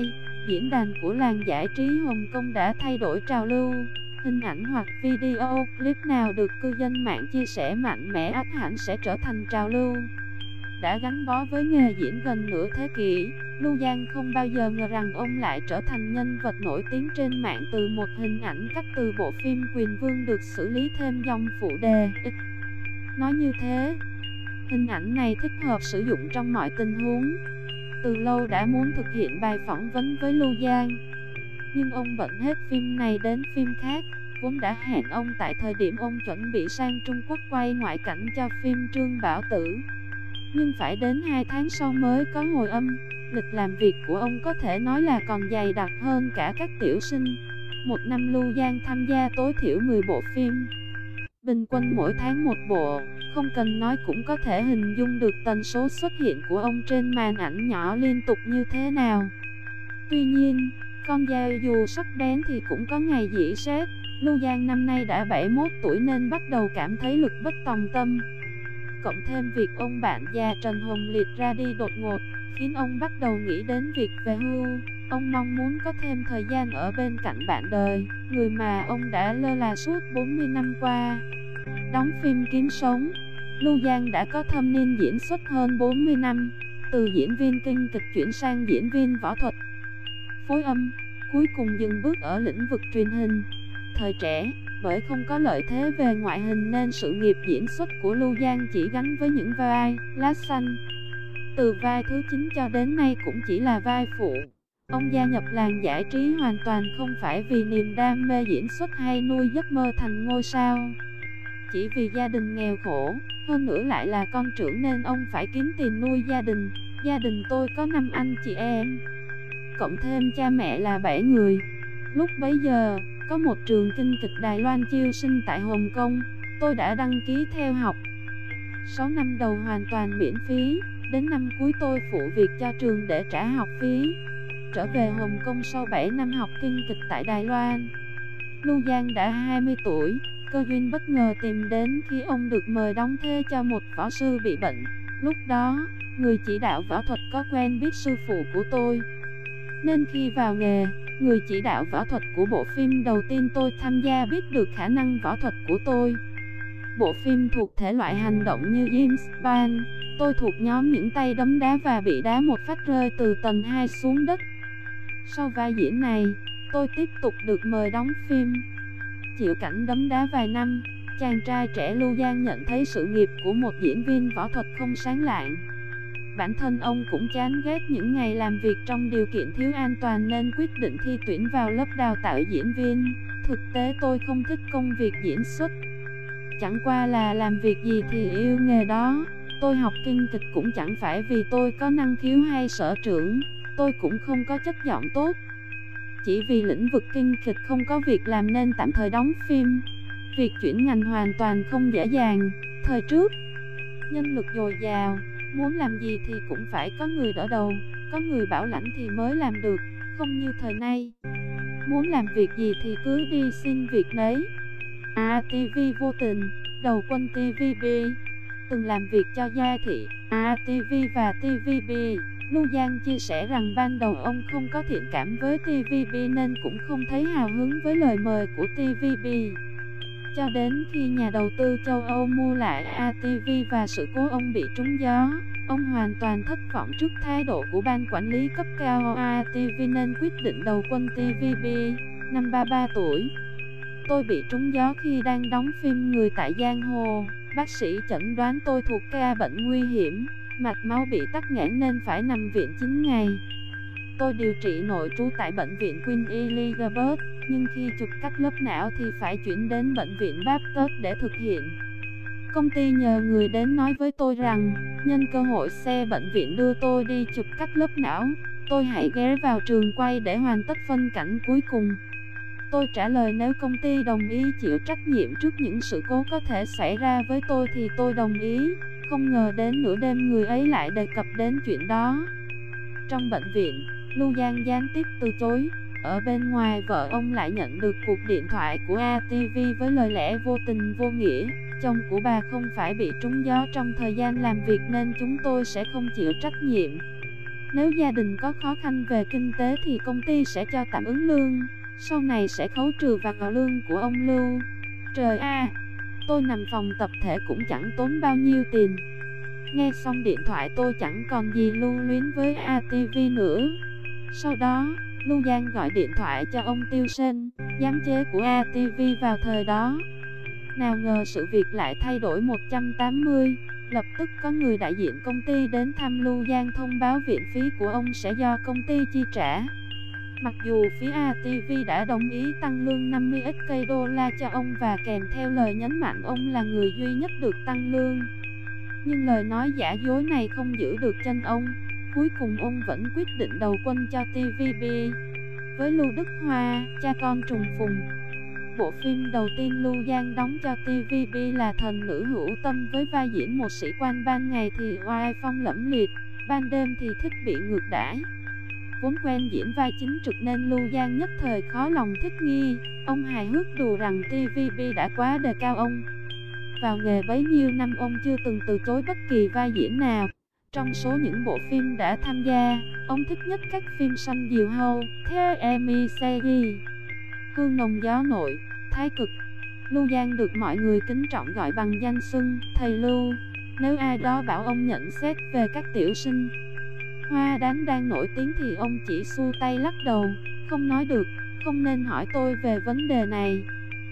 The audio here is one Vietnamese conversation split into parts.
2002, diễn đàn của làng giải trí Hồng Kông đã thay đổi trào lưu. Hình ảnh hoặc video clip nào được cư dân mạng chia sẻ mạnh mẽ ắt hẳn sẽ trở thành trào lưu. Đã gắn bó với nghề diễn gần nửa thế kỷ, Lưu Giang không bao giờ ngờ rằng ông lại trở thành nhân vật nổi tiếng trên mạng từ một hình ảnh cắt từ bộ phim Quyền Vương được xử lý thêm dòng phụ đề. Nói như thế, hình ảnh này thích hợp sử dụng trong mọi tình huống. Từ lâu đã muốn thực hiện bài phỏng vấn với Lưu Giang, nhưng ông bận hết phim này đến phim khác. Vốn đã hẹn ông tại thời điểm ông chuẩn bị sang Trung Quốc quay ngoại cảnh cho phim Trương Bảo Tử, nhưng phải đến 2 tháng sau mới có hồi âm. Lịch làm việc của ông có thể nói là còn dày đặc hơn cả các tiểu sinh. Một năm Lưu Giang tham gia tối thiểu 10 bộ phim, bình quân mỗi tháng một bộ. Không cần nói cũng có thể hình dung được tần số xuất hiện của ông trên màn ảnh nhỏ liên tục như thế nào. Tuy nhiên, con dao dù sắc bén thì cũng có ngày dỉ sét. Lưu Giang năm nay đã 71 tuổi nên bắt đầu cảm thấy lực bất tòng tâm. Cộng thêm việc ông bạn già Trần Hồng Liệt ra đi đột ngột, khiến ông bắt đầu nghĩ đến việc về hưu. Ông mong muốn có thêm thời gian ở bên cạnh bạn đời, người mà ông đã lơ là suốt 40 năm qua. Đóng phim kiếm sống, Lưu Giang đã có thâm niên diễn xuất hơn 40 năm, từ diễn viên kinh kịch chuyển sang diễn viên võ thuật, phối âm, cuối cùng dừng bước ở lĩnh vực truyền hình. Thời trẻ, bởi không có lợi thế về ngoại hình nên sự nghiệp diễn xuất của Lưu Giang chỉ gắn với những vai lá xanh. Từ vai thứ 9 cho đến nay cũng chỉ là vai phụ. Ông gia nhập làng giải trí hoàn toàn không phải vì niềm đam mê diễn xuất hay nuôi giấc mơ thành ngôi sao. Chỉ vì gia đình nghèo khổ, hơn nữa lại là con trưởng nên ông phải kiếm tiền nuôi gia đình. Gia đình tôi có 5 anh chị em, cộng thêm cha mẹ là 7 người. Lúc bấy giờ, có một trường kinh kịch Đài Loan chiêu sinh tại Hồng Kông, tôi đã đăng ký theo học. 6 năm đầu hoàn toàn miễn phí, đến năm cuối tôi phụ việc cho trường để trả học phí. Trở về Hồng Kông sau 7 năm học kinh kịch tại Đài Loan, Lưu Giang đã 20 tuổi. Cơ duyên bất ngờ tìm đến khi ông được mời đóng thuê cho một võ sư bị bệnh. Lúc đó, người chỉ đạo võ thuật có quen biết sư phụ của tôi, nên khi vào nghề, người chỉ đạo võ thuật của bộ phim đầu tiên tôi tham gia biết được khả năng võ thuật của tôi. Bộ phim thuộc thể loại hành động như James Bond. Tôi thuộc nhóm những tay đấm đá và bị đá một phát rơi từ tầng 2 xuống đất. Sau vai diễn này, tôi tiếp tục được mời đóng phim Chịu cảnh đấm đá vài năm. Chàng trai trẻ Lưu Giang nhận thấy sự nghiệp của một diễn viên võ thuật không sáng lạng. Bản thân ông cũng chán ghét những ngày làm việc trong điều kiện thiếu an toàn nên quyết định thi tuyển vào lớp đào tạo diễn viên. Thực tế tôi không thích công việc diễn xuất, chẳng qua là làm việc gì thì yêu nghề đó. Tôi học kinh kịch cũng chẳng phải vì tôi có năng khiếu hay sở trưởng, tôi cũng không có chất giọng tốt. Chỉ vì lĩnh vực kinh kịch không có việc làm nên tạm thời đóng phim. Việc chuyển ngành hoàn toàn không dễ dàng. Thời trước, nhân lực dồi dào, muốn làm gì thì cũng phải có người đỡ đầu, có người bảo lãnh thì mới làm được. Không như thời nay, muốn làm việc gì thì cứ đi xin việc nấy. ATV vô tình, đầu quân TVB, từng làm việc cho Gia Thị, ATV và TVB. Lưu Giang chia sẻ rằng ban đầu ông không có thiện cảm với TVB nên cũng không thấy hào hứng với lời mời của TVB. Cho đến khi nhà đầu tư châu Âu mua lại ATV và sự cố ông bị trúng gió, ông hoàn toàn thất vọng trước thái độ của ban quản lý cấp cao ATV nên quyết định đầu quân TVB. Năm 33 tuổi, tôi bị trúng gió khi đang đóng phim Người Tại Giang Hồ. Bác sĩ chẩn đoán tôi thuộc ca bệnh nguy hiểm, mạch máu bị tắc nghẽn nên phải nằm viện 9 ngày. Tôi điều trị nội trú tại bệnh viện Queen Elizabeth, nhưng khi chụp cắt lớp não thì phải chuyển đến bệnh viện Baptist để thực hiện. Công ty nhờ người đến nói với tôi rằng, nhân cơ hội xe bệnh viện đưa tôi đi chụp cắt lớp não, tôi hãy ghé vào trường quay để hoàn tất phân cảnh cuối cùng. Tôi trả lời nếu công ty đồng ý chịu trách nhiệm trước những sự cố có thể xảy ra với tôi thì tôi đồng ý. Không ngờ đến nửa đêm người ấy lại đề cập đến chuyện đó. Trong bệnh viện, Lưu Giang gián tiếp từ chối. Ở bên ngoài, vợ ông lại nhận được cuộc điện thoại của ATV với lời lẽ vô tình vô nghĩa. Chồng của bà không phải bị trúng gió trong thời gian làm việc nên chúng tôi sẽ không chịu trách nhiệm. Nếu gia đình có khó khăn về kinh tế thì công ty sẽ cho tạm ứng lương, sau này sẽ khấu trừ vào lương của ông Lưu. Trời à, tôi nằm phòng tập thể cũng chẳng tốn bao nhiêu tiền. Nghe xong điện thoại tôi chẳng còn gì lưu luyến với ATV nữa. Sau đó, Lưu Giang gọi điện thoại cho ông Tiêu Sơn, giám chế của ATV vào thời đó. Nào ngờ sự việc lại thay đổi 180. Lập tức có người đại diện công ty đến thăm Lưu Giang thông báo viện phí của ông sẽ do công ty chi trả. Mặc dù phía ATV đã đồng ý tăng lương 50.000 đô la cho ông và kèm theo lời nhấn mạnh ông là người duy nhất được tăng lương, nhưng lời nói giả dối này không giữ được chân ông. Cuối cùng ông vẫn quyết định đầu quân cho TVB với Lưu Đức Hoa, cha con trùng phùng. Bộ phim đầu tiên Lưu Giang đóng cho TVB là Thần Nữ Hữu Tâm với vai diễn một sĩ quan ban ngày thì oai phong lẫm liệt, ban đêm thì thích bị ngược đãi. Vốn quen diễn vai chính trực nên Lưu Giang nhất thời khó lòng thích nghi, ông hài hước đùa rằng TVB đã quá đề cao ông. Vào nghề bấy nhiêu năm ông chưa từng từ chối bất kỳ vai diễn nào. Trong số những bộ phim đã tham gia, ông thích nhất các phim Xanh Diều Hâu, The Miseri, Hương Nồng Gió Nổi, Thái Cực. Lưu Giang được mọi người kính trọng gọi bằng danh xưng Thầy Lưu. Nếu ai đó bảo ông nhận xét về các tiểu sinh Hoa Đán đang nổi tiếng thì ông chỉ xua tay lắc đầu, không nói được, không nên hỏi tôi về vấn đề này.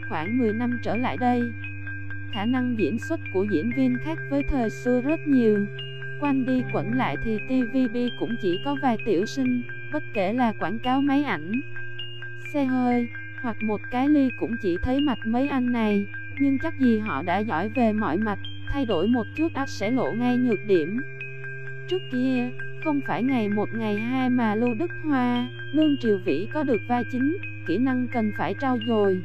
Khoảng 10 năm trở lại đây, khả năng diễn xuất của diễn viên khác với thời xưa rất nhiều. Quanh đi quẩn lại thì TVB cũng chỉ có vài tiểu sinh, bất kể là quảng cáo máy ảnh, xe hơi, hoặc một cái ly cũng chỉ thấy mặt mấy anh này. Nhưng chắc gì họ đã giỏi về mọi mặt, thay đổi một chút ắt sẽ lộ ngay nhược điểm. Trước kia, không phải ngày một ngày hai mà Lưu Đức Hoa, Lương Triều Vĩ có được vai chính, kỹ năng cần phải trau dồi.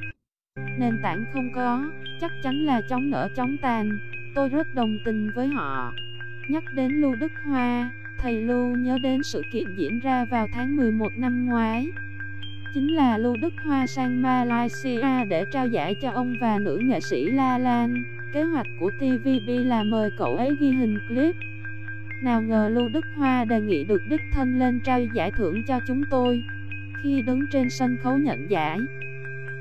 Nền tảng không có, chắc chắn là chóng nở chóng tàn, tôi rất đồng tình với họ. Nhắc đến Lưu Đức Hoa, thầy Lưu nhớ đến sự kiện diễn ra vào tháng 11 năm ngoái. Chính là Lưu Đức Hoa sang Malaysia để trao giải cho ông và nữ nghệ sĩ La Lan. Kế hoạch của TVB là mời cậu ấy ghi hình clip. Nào ngờ Lưu Đức Hoa đề nghị được đích thân lên trao giải thưởng cho chúng tôi. Khi đứng trên sân khấu nhận giải,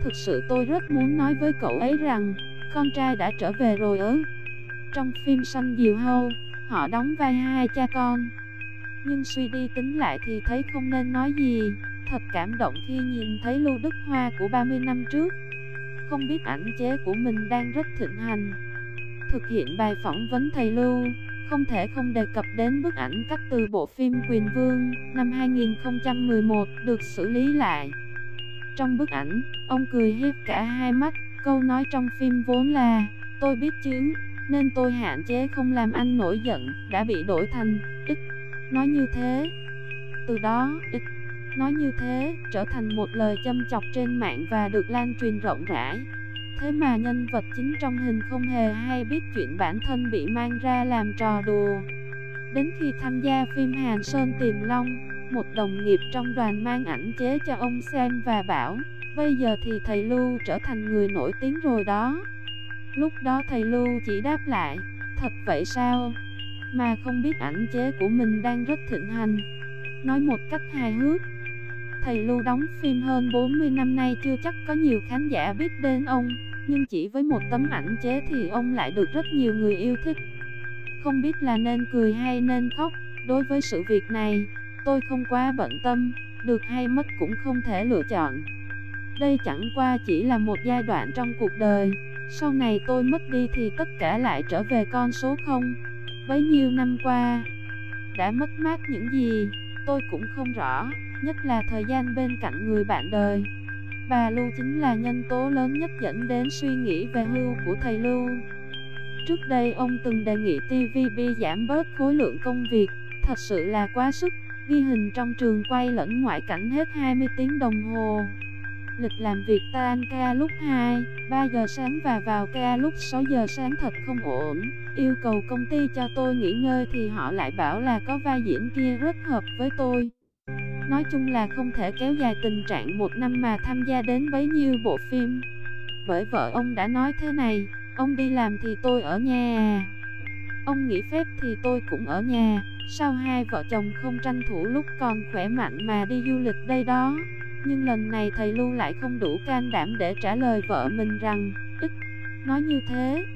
thực sự tôi rất muốn nói với cậu ấy rằng con trai đã trở về rồi ớ. Trong phim Xanh Diều Hâu, họ đóng vai hai cha con. Nhưng suy đi tính lại thì thấy không nên nói gì. Thật cảm động khi nhìn thấy Lưu Đức Hoa của 30 năm trước. Không biết ảnh chế của mình đang rất thịnh hành. Thực hiện bài phỏng vấn thầy Lưu, không thể không đề cập đến bức ảnh cắt từ bộ phim Quyền Vương năm 2011 được xử lý lại. Trong bức ảnh, ông cười hiếp cả hai mắt. Câu nói trong phim vốn là "Tôi biết chứ, nên tôi hạn chế không làm anh nổi giận" đã bị đổi thành "ích nói như thế". Từ đó, "ích nói như thế" trở thành một lời châm chọc trên mạng và được lan truyền rộng rãi. Thế mà nhân vật chính trong hình không hề hay biết chuyện bản thân bị mang ra làm trò đùa. Đến khi tham gia phim Hàn Sơn Tìm Long, một đồng nghiệp trong đoàn mang ảnh chế cho ông xem và bảo bây giờ thì thầy Lưu trở thành người nổi tiếng rồi đó. Lúc đó thầy Lưu chỉ đáp lại "Thật vậy sao?" mà không biết ảnh chế của mình đang rất thịnh hành. Nói một cách hài hước, thầy Lưu đóng phim hơn 40 năm nay chưa chắc có nhiều khán giả biết đến ông, nhưng chỉ với một tấm ảnh chế thì ông lại được rất nhiều người yêu thích. Không biết là nên cười hay nên khóc, đối với sự việc này, tôi không quá bận tâm, được hay mất cũng không thể lựa chọn. Đây chẳng qua chỉ là một giai đoạn trong cuộc đời, sau này tôi mất đi thì tất cả lại trở về con số 0. Bấy nhiêu năm qua, đã mất mát những gì, tôi cũng không rõ, nhất là thời gian bên cạnh người bạn đời. Bà Lưu chính là nhân tố lớn nhất dẫn đến suy nghĩ về hưu của thầy Lưu. Trước đây ông từng đề nghị TVB giảm bớt khối lượng công việc, thật sự là quá sức, ghi hình trong trường quay lẫn ngoại cảnh hết 20 tiếng đồng hồ. Lịch làm việc tan ca lúc 2, 3 giờ sáng và vào ca lúc 6 giờ sáng thật không ổn. Yêu cầu công ty cho tôi nghỉ ngơi thì họ lại bảo là có vai diễn kia rất hợp với tôi. Nói chung là không thể kéo dài tình trạng một năm mà tham gia đến bấy nhiêu bộ phim. Bởi vợ ông đã nói thế này, ông đi làm thì tôi ở nhà, ông nghỉ phép thì tôi cũng ở nhà, Sao hai vợ chồng không tranh thủ lúc còn khỏe mạnh mà đi du lịch đây đó? Nhưng lần này thầy Lưu lại không đủ can đảm để trả lời vợ mình rằng, ít nói như thế.